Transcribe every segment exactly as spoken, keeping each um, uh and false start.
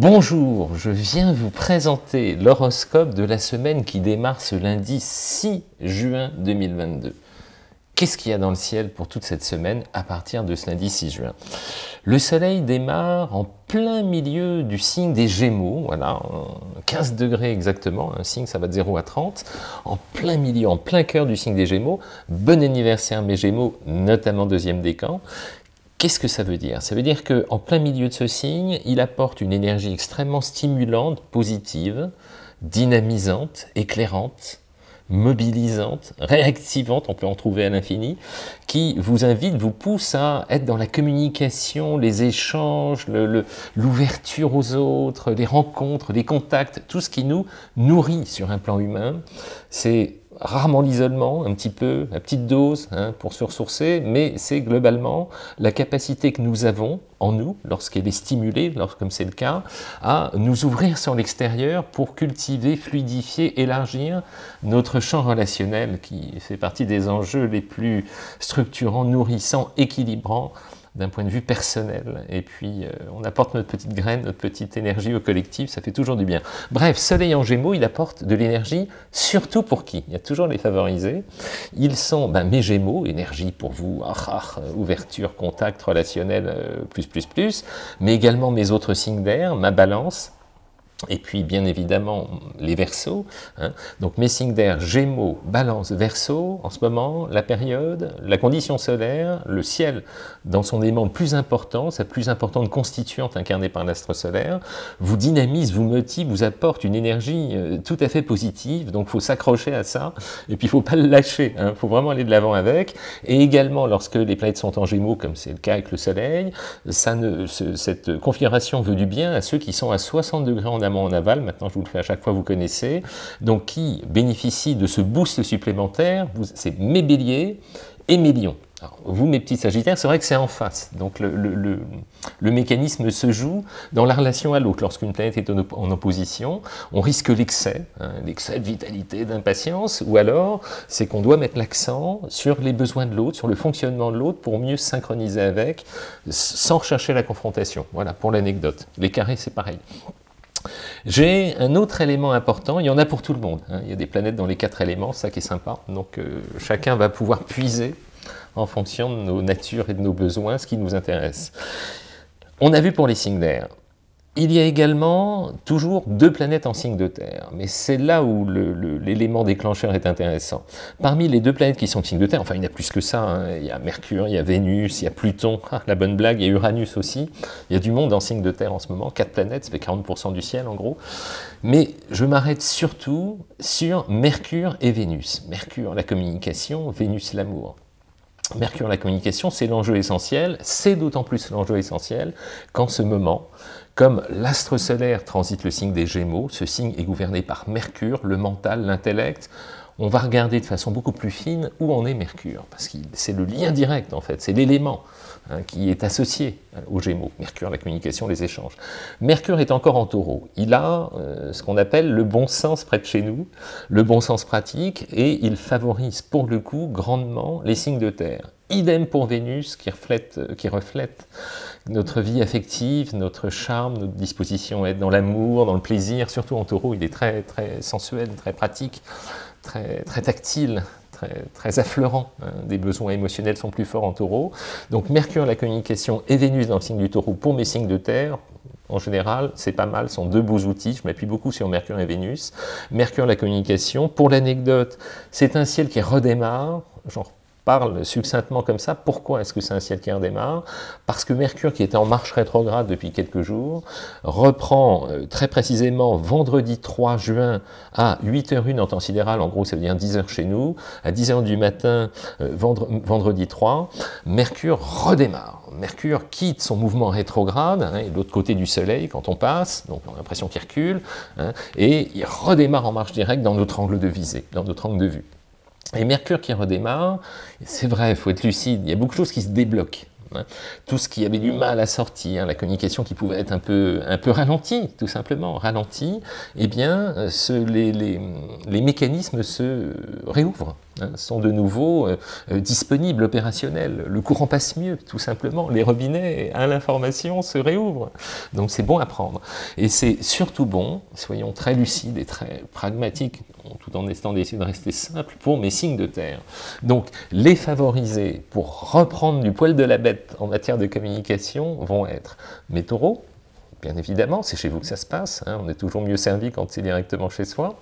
Bonjour, je viens vous présenter l'horoscope de la semaine qui démarre ce lundi six juin deux mille vingt-deux. Qu'est-ce qu'il y a dans le ciel pour toute cette semaine à partir de ce lundi six juin? Le soleil démarre en plein milieu du signe des Gémeaux, voilà, quinze degrés exactement, un signe ça va de zéro à trente, en plein milieu, en plein cœur du signe des Gémeaux. Bon anniversaire mes Gémeaux, notamment deuxième décan. Qu'est-ce que ça veut dire? Ça veut dire qu'en plein milieu de ce signe, il apporte une énergie extrêmement stimulante, positive, dynamisante, éclairante, mobilisante, réactivante, on peut en trouver à l'infini, qui vous invite, vous pousse à être dans la communication, les échanges, le, le, l'ouverture aux autres, les rencontres, les contacts, tout ce qui nous nourrit sur un plan humain. C'est rarement l'isolement, un petit peu, la petite dose hein, pour se ressourcer, mais c'est globalement la capacité que nous avons en nous, lorsqu'elle est stimulée, lorsque, comme c'est le cas, à nous ouvrir sur l'extérieur pour cultiver, fluidifier, élargir notre champ relationnel qui fait partie des enjeux les plus structurants, nourrissants, équilibrants d'un point de vue personnel. Et puis, euh, on apporte notre petite graine, notre petite énergie au collectif, ça fait toujours du bien. Bref, soleil en Gémeaux, il apporte de l'énergie, surtout pour qui? Il y a toujours les favorisés. Ils sont ben, mes Gémeaux, énergie pour vous, ah, ah, ouverture, contact, relationnel, euh, plus, plus, plus, mais également mes autres signes d'air, ma balance, et puis bien évidemment les Verseaux, hein. Donc mes signes d'air, Gémeaux, Balance, Verseau, en ce moment, la période, la condition solaire, le ciel dans son élément le plus important, sa plus importante constituante incarnée par l'astre solaire, vous dynamise, vous motive, vous apporte une énergie euh, tout à fait positive, donc il faut s'accrocher à ça, et puis il ne faut pas le lâcher, il hein, faut vraiment aller de l'avant avec, et également lorsque les planètes sont en Gémeaux, comme c'est le cas avec le Soleil, ça ne, ce, cette configuration veut du bien à ceux qui sont à soixante degrés en en aval, maintenant je vous le fais à chaque fois, vous connaissez, donc qui bénéficie de ce boost supplémentaire, c'est mes Béliers et mes Lions. Alors, vous, mes petits Sagittaires, c'est vrai que c'est en face, donc le, le, le, le mécanisme se joue dans la relation à l'autre. Lorsqu'une planète est en, op en opposition, on risque l'excès, hein, l'excès de vitalité, d'impatience, ou alors c'est qu'on doit mettre l'accent sur les besoins de l'autre, sur le fonctionnement de l'autre, pour mieux synchroniser avec, sans rechercher la confrontation. Voilà, pour l'anecdote. Les carrés, c'est pareil. J'ai un autre élément important, il y en a pour tout le monde, hein. Il y a des planètes dans les quatre éléments, ça qui est sympa, donc euh, chacun va pouvoir puiser en fonction de nos natures et de nos besoins, ce qui nous intéresse. On a vu pour les signes d'air, il y a également toujours deux planètes en signe de terre, mais c'est là où l'élément déclencheur est intéressant. Parmi les deux planètes qui sont en signe de terre, enfin il n'y a plus que ça, hein. Il y a Mercure, il y a Vénus, il y a Pluton, ah, la bonne blague, il y a Uranus aussi, il y a du monde en signe de terre en ce moment, quatre planètes, ça fait quarante pour cent du ciel en gros, mais je m'arrête surtout sur Mercure et Vénus. Mercure, la communication, Vénus, l'amour. Mercure, la communication, c'est l'enjeu essentiel, c'est d'autant plus l'enjeu essentiel qu'en ce moment, comme l'astre solaire transite le signe des Gémeaux, ce signe est gouverné par Mercure, le mental, l'intellect, on va regarder de façon beaucoup plus fine où en est Mercure, parce que c'est le lien direct en fait, c'est l'élément hein, qui est associé aux Gémeaux, Mercure, la communication, les échanges. Mercure est encore en Taureau, il a euh, ce qu'on appelle le bon sens près de chez nous, le bon sens pratique, et il favorise pour le coup grandement les signes de terre. Idem pour Vénus, qui reflète, qui reflète notre vie affective, notre charme, notre disposition à être dans l'amour, dans le plaisir, surtout en Taureau, il est très, très sensuel, très pratique, très, très tactile, très, très affleurant, des besoins émotionnels sont plus forts en Taureau. Donc Mercure, la communication, et Vénus dans le signe du Taureau pour mes signes de terre, en général, c'est pas mal, ce sont deux beaux outils, je m'appuie beaucoup sur Mercure et Vénus. Mercure, la communication, pour l'anecdote, c'est un ciel qui redémarre, genre parle succinctement comme ça. Pourquoi est-ce que c'est un ciel qui redémarre? Parce que Mercure, qui était en marche rétrograde depuis quelques jours, reprend euh, très précisément vendredi trois juin à huit heures zéro un en temps sidéral, en gros ça veut dire dix heures chez nous, à dix heures du matin, euh, vendre, vendredi trois, Mercure redémarre. Mercure quitte son mouvement rétrograde, hein, et de l'autre côté du Soleil quand on passe, donc on a l'impression qu'il recule, hein, et il redémarre en marche directe dans notre angle de visée, dans notre angle de vue. Et Mercure qui redémarre, c'est vrai, il faut être lucide, il y a beaucoup de choses qui se débloquent. Tout ce qui avait du mal à sortir, la communication qui pouvait être un peu, un peu ralentie, tout simplement, ralentie, eh bien, ce, les, les, les mécanismes se réouvrent. sont de nouveau euh, disponibles, opérationnels. Le courant passe mieux, tout simplement. Les robinets à l'information se réouvrent. Donc c'est bon à prendre. Et c'est surtout bon, soyons très lucides et très pragmatiques, tout en essayant d'essayer de rester simple, pour mes signes de terre. Donc les favoriser pour reprendre du poil de la bête en matière de communication vont être mes taureaux. Bien évidemment, c'est chez vous que ça se passe, hein, on est toujours mieux servi quand c'est directement chez soi.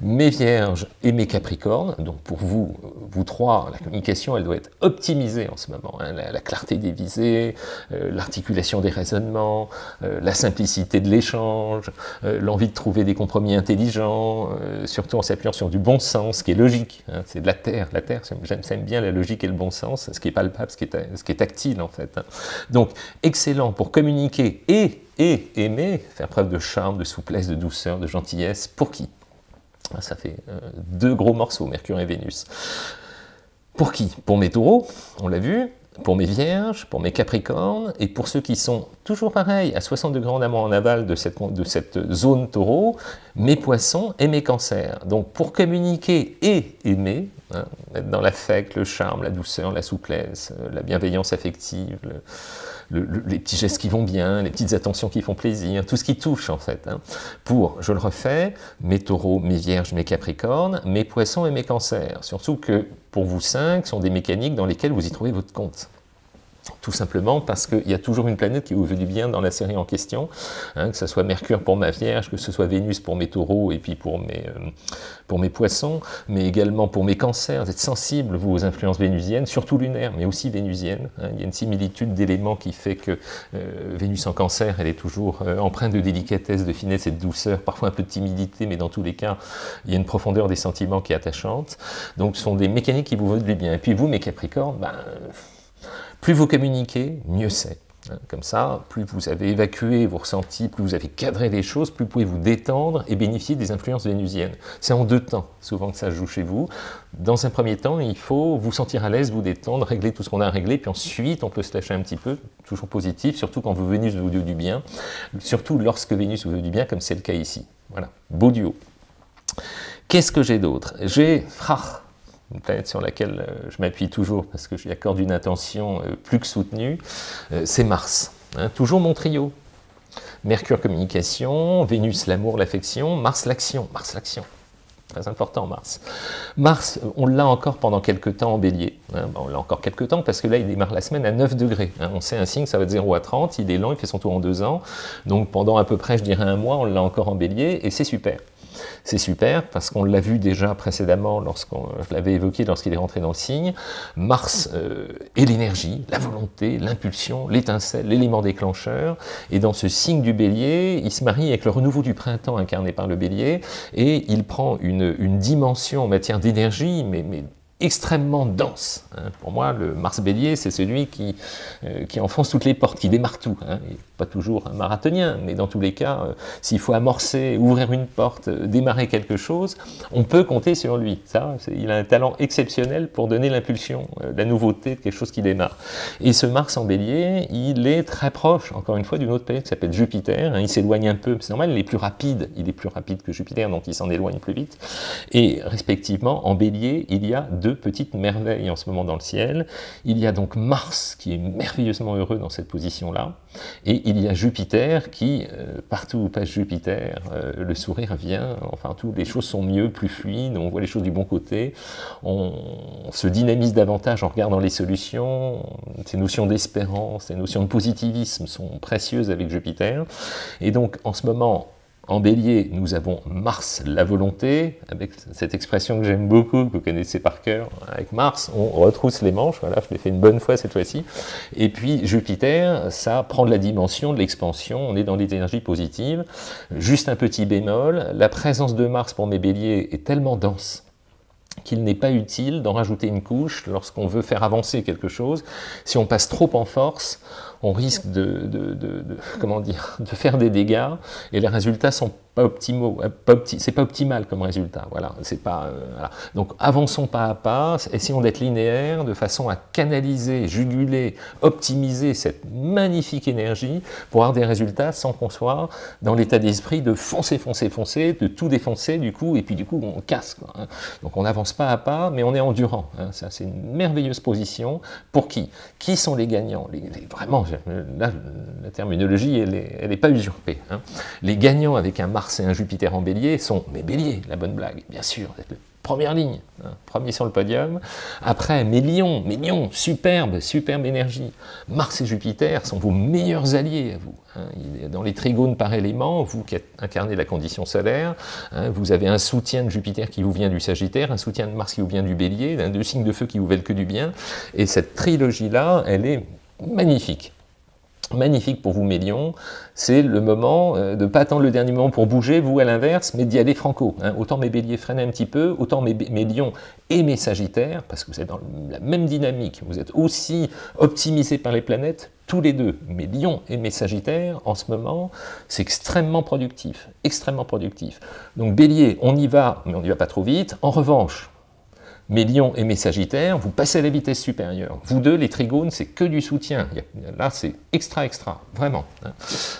Mes vierges et mes capricornes, donc pour vous, vous trois, la communication, elle doit être optimisée en ce moment. Hein, la, la clarté des visées, euh, l'articulation des raisonnements, euh, la simplicité de l'échange, euh, l'envie de trouver des compromis intelligents, euh, surtout en s'appuyant sur du bon sens, qui est logique, hein, c'est de la terre. La terre, j'aime bien la logique et le bon sens, ce qui est palpable, ce qui est, ce qui est tactile en fait. Hein. Donc, excellent pour communiquer et et aimer, faire preuve de charme, de souplesse, de douceur, de gentillesse, pour qui? Ça fait euh, deux gros morceaux, Mercure et Vénus. Pour qui? Pour mes taureaux, on l'a vu, pour mes vierges, pour mes capricornes, et pour ceux qui sont toujours pareils, à soixante degrés en amont en aval de cette, de cette zone taureau, mes poissons et mes cancers. Donc pour communiquer et aimer, hein, être dans l'affect, le charme, la douceur, la souplesse, la bienveillance affective, le... Le, le, les petits gestes qui vont bien, les petites attentions qui font plaisir, tout ce qui touche en fait, hein, pour, je le refais, mes taureaux, mes vierges, mes capricornes, mes poissons et mes cancers. Surtout que pour vous cinq, sont des mécaniques dans lesquelles vous y trouvez votre compte. Tout simplement parce qu'il y a toujours une planète qui vous veut du bien dans la série en question, hein, que ce soit Mercure pour ma Vierge, que ce soit Vénus pour mes taureaux et puis pour mes, euh, pour mes poissons, mais également pour mes cancers. Vous êtes sensible, vous, aux influences vénusiennes, surtout lunaires, mais aussi vénusiennes. Hein. Il y a une similitude d'éléments qui fait que euh, Vénus en cancer, elle est toujours euh, empreinte de délicatesse, de finesse et de douceur, parfois un peu de timidité, mais dans tous les cas, il y a une profondeur des sentiments qui est attachante. Donc ce sont des mécaniques qui vous veulent du bien. Et puis vous, mes capricornes, ben... plus vous communiquez, mieux c'est. Comme ça, plus vous avez évacué vos ressentis, plus vous avez cadré les choses, plus vous pouvez vous détendre et bénéficier des influences vénusiennes. C'est en deux temps, souvent, que ça se joue chez vous. Dans un premier temps, il faut vous sentir à l'aise, vous détendre, régler tout ce qu'on a à régler, puis ensuite, on peut se lâcher un petit peu, toujours positif, surtout quand vous, Vénus vous veut du bien, surtout lorsque Vénus vous veut du bien, comme c'est le cas ici. Voilà, beau duo. Qu'est-ce que j'ai d'autre? J'ai... Ah, une planète sur laquelle je m'appuie toujours parce que j'y accorde une attention plus que soutenue, c'est Mars. Hein, toujours mon trio. Mercure communication, Vénus l'amour, l'affection, Mars l'action. Mars l'action. Très important, Mars. Mars, on l'a encore pendant quelques temps en bélier. Hein, ben on l'a encore quelques temps parce que là, il démarre la semaine à neuf degrés. Hein, on sait un signe, ça va de zéro à trente, il est lent, il fait son tour en deux ans. Donc pendant à peu près, je dirais un mois, on l'a encore en bélier et c'est super. C'est super, parce qu'on l'a vu déjà précédemment, lorsqu'on l'avait évoqué lorsqu'il est rentré dans le signe, Mars euh, est l'énergie, la volonté, l'impulsion, l'étincelle, l'élément déclencheur, et dans ce signe du bélier, il se marie avec le renouveau du printemps incarné par le bélier, et il prend une, une dimension en matière d'énergie, mais... mais extrêmement dense. Hein. Pour moi, le Mars Bélier, c'est celui qui, euh, qui enfonce toutes les portes, qui démarre tout. Hein. Il n'est pas toujours un marathonien, mais dans tous les cas, euh, s'il faut amorcer, ouvrir une porte, euh, démarrer quelque chose, on peut compter sur lui. Ça, il a un talent exceptionnel pour donner l'impulsion, euh, la nouveauté de quelque chose qui démarre. Et ce Mars en Bélier, il est très proche, encore une fois, d'une autre planète qui s'appelle Jupiter. Hein. Il s'éloigne un peu, c'est normal, il est plus rapide. Il est plus rapide que Jupiter, donc il s'en éloigne plus vite. Et respectivement, en Bélier, il y a deux Deux petites merveilles en ce moment dans le ciel. Il y a donc Mars qui est merveilleusement heureux dans cette position-là, et il y a Jupiter qui, euh, partout où passe Jupiter, euh, le sourire vient, enfin tout, les choses sont mieux, plus fluides, on voit les choses du bon côté, on, on se dynamise davantage en regardant les solutions, ces notions d'espérance, ces notions de positivisme sont précieuses avec Jupiter, et donc en ce moment, en bélier, nous avons Mars, la volonté, avec cette expression que j'aime beaucoup, que vous connaissez par cœur, avec Mars, on retrousse les manches, voilà, je l'ai fait une bonne fois cette fois-ci, et puis Jupiter, ça prend de la dimension, de l'expansion, on est dans les énergies positives, juste un petit bémol, la présence de Mars pour mes béliers est tellement dense, qu'il n'est pas utile d'en rajouter une couche lorsqu'on veut faire avancer quelque chose. Si on passe trop en force, on risque de, de, de, de, comment dire, de faire des dégâts et les résultats sont pas optimaux, pas opti, c'est pas optimal comme résultat. Voilà, c'est pas, euh, voilà. Donc avançons pas à pas, essayons d'être linéaires de façon à canaliser, juguler, optimiser cette magnifique énergie pour avoir des résultats sans qu'on soit dans l'état d'esprit de foncer, foncer, foncer, de tout défoncer du coup, et puis du coup on casse, quoi. Donc on avance pense pas à part, mais on est endurant. Hein. Ça, c'est une merveilleuse position. Pour qui? Qui sont les gagnants? les, les, Vraiment, là, la terminologie, elle n'est pas usurpée. Hein. Les gagnants avec un Mars et un Jupiter en Bélier sont, mais Bélier, la bonne blague, bien sûr, vous êtes le première ligne, hein, premier sur le podium. Après, mes lions, mes lions, superbe, superbe énergie. Mars et Jupiter sont vos meilleurs alliés à vous. Hein. Dans les trigones par élément, vous qui incarnez la condition solaire, hein, vous avez un soutien de Jupiter qui vous vient du Sagittaire, un soutien de Mars qui vous vient du Bélier, deux signes de feu qui vous veulent que du bien. Et cette trilogie-là, elle est magnifique. Magnifique pour vous, mes lions. C'est le moment euh, de ne pas attendre le dernier moment pour bouger, vous à l'inverse, mais d'y aller franco. Hein. Autant mes béliers freinent un petit peu, autant mes, mes lions et mes sagittaires, parce que vous êtes dans la même dynamique, vous êtes aussi optimisés par les planètes, tous les deux, mes lions et mes sagittaires, en ce moment, c'est extrêmement productif, extrêmement productif. Donc bélier, on y va, mais on n'y va pas trop vite. En revanche, mes lions et mes sagittaires, vous passez à la vitesse supérieure. Vous deux, les trigones, c'est que du soutien. Là, c'est extra, extra, vraiment.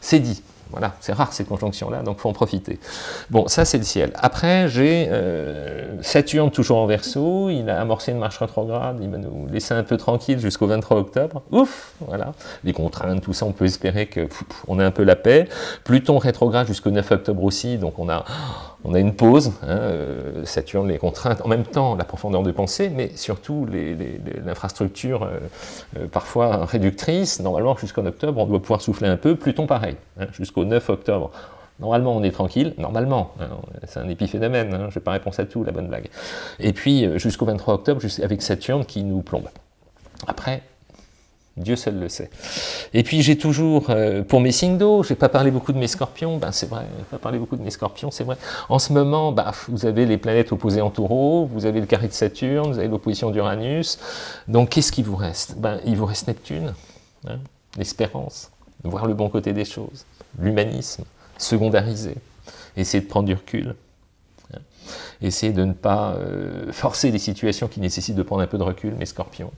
C'est dit. Voilà, c'est rare ces conjonctions-là, donc il faut en profiter. Bon, ça, c'est le ciel. Après, j'ai euh, Saturne, toujours en Verseau. Il a amorcé une marche rétrograde. Il va nous laisser un peu tranquille jusqu'au vingt-trois octobre. Ouf, voilà. Les contraintes, tout ça, on peut espérer que pff, on a un peu la paix. Pluton rétrograde jusqu'au neuf octobre aussi, donc on a... On a une pause, hein, euh, Saturne, les contraintes, en même temps la profondeur de pensée, mais surtout l'infrastructure euh, euh, parfois réductrice. Normalement, jusqu'en octobre, on doit pouvoir souffler un peu. Pluton, pareil, hein, jusqu'au neuf octobre. Normalement, on est tranquille. Normalement, hein, c'est un épiphénomène. Hein, je n'ai pas réponse à tout, la bonne blague. Et puis, euh, jusqu'au vingt-trois octobre, avec Saturne qui nous plombe. Après... Dieu seul le sait. Et puis j'ai toujours, euh, pour mes signes d'eau, j'ai pas parlé beaucoup de mes scorpions, ben c'est vrai, j'ai pas parlé beaucoup de mes scorpions, c'est vrai. En ce moment, bah, vous avez les planètes opposées en taureau, vous avez le carré de Saturne, vous avez l'opposition d'Uranus, donc qu'est-ce qui vous reste? Ben, il vous reste Neptune, hein, l'espérance, voir le bon côté des choses, l'humanisme, secondariser, essayer de prendre du recul. Essayez de ne pas euh, forcer des situations qui nécessitent de prendre un peu de recul, mes scorpions.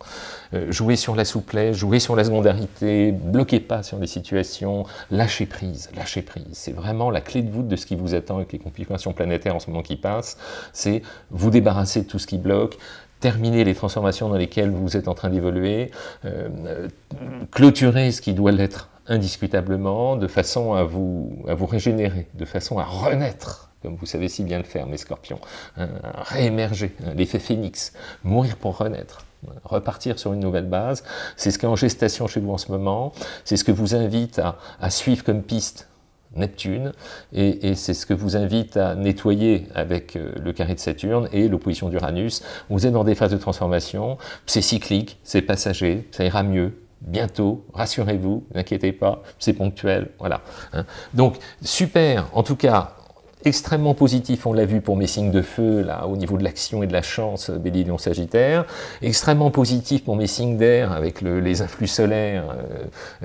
Euh, jouez sur la souplesse, jouez sur la secondarité, bloquez pas sur des situations, lâchez prise, lâchez prise. C'est vraiment la clé de voûte de ce qui vous attend avec les complications planétaires en ce moment qui passent, c'est vous débarrasser de tout ce qui bloque, terminer les transformations dans lesquelles vous êtes en train d'évoluer, euh, euh, clôturer ce qui doit l'être indiscutablement, de façon à vous, à vous régénérer, de façon à renaître, comme vous savez si bien le faire, mes scorpions, hein, réémerger, hein, l'effet phénix, mourir pour renaître, hein, repartir sur une nouvelle base, c'est ce qui est en gestation chez vous en ce moment, c'est ce que vous invite à, à suivre comme piste Neptune, et, et c'est ce que vous invite à nettoyer avec euh, le carré de Saturne et l'opposition d'Uranus. Vous êtes dans des phases de transformation, c'est cyclique, c'est passager, ça ira mieux, bientôt, rassurez-vous, n'inquiétez pas, c'est ponctuel, voilà. Hein. Donc, super, en tout cas, extrêmement positif, on l'a vu pour mes signes de feu, là, au niveau de l'action et de la chance, Bélier, Lion, Sagittaire. Extrêmement positif pour mes signes d'air, avec le, les influx solaires euh,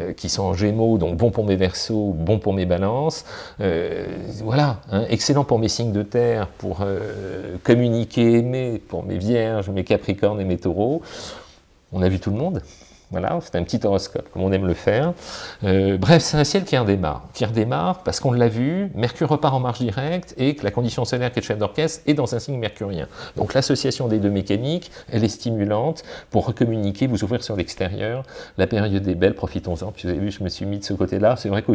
euh, qui sont en Gémeaux, donc bon pour mes Verseaux, bon pour mes Balances. Euh, voilà, hein, excellent pour mes signes de terre, pour euh, communiquer, aimer, pour mes Vierges, mes Capricornes et mes Taureaux. On a vu tout le monde. Voilà, c'est un petit horoscope, comme on aime le faire. Euh, bref, c'est un ciel qui redémarre, qui redémarre parce qu'on l'a vu, Mercure repart en marche directe et que la condition solaire qui est le chef d'orchestre est dans un signe mercurien. Donc l'association des deux mécaniques, elle est stimulante pour recommuniquer, vous ouvrir sur l'extérieur. La période est belle, profitons-en. Puis vous avez vu, je me suis mis de ce côté-là. C'est vrai qu'au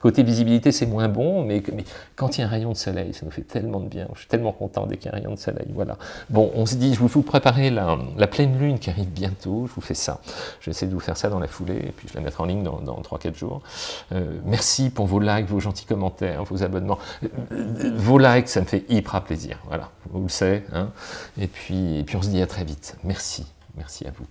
côté visibilité, c'est moins bon, mais, mais quand il y a un rayon de soleil, ça nous fait tellement de bien. Je suis tellement content dès qu'il y a un rayon de soleil. Voilà. Bon, on se dit, je vous faut préparer la, la pleine lune qui arrive bientôt. Je vous fais ça. J'essaie de vous faire ça dans la foulée et puis je la mettrai en ligne dans, dans trois quatre jours. Euh, merci pour vos likes, vos gentils commentaires, vos abonnements. Euh, vos likes, ça me fait hyper plaisir. Voilà, vous le savez. Hein. Et puis, et puis on se dit à très vite. Merci, merci à vous.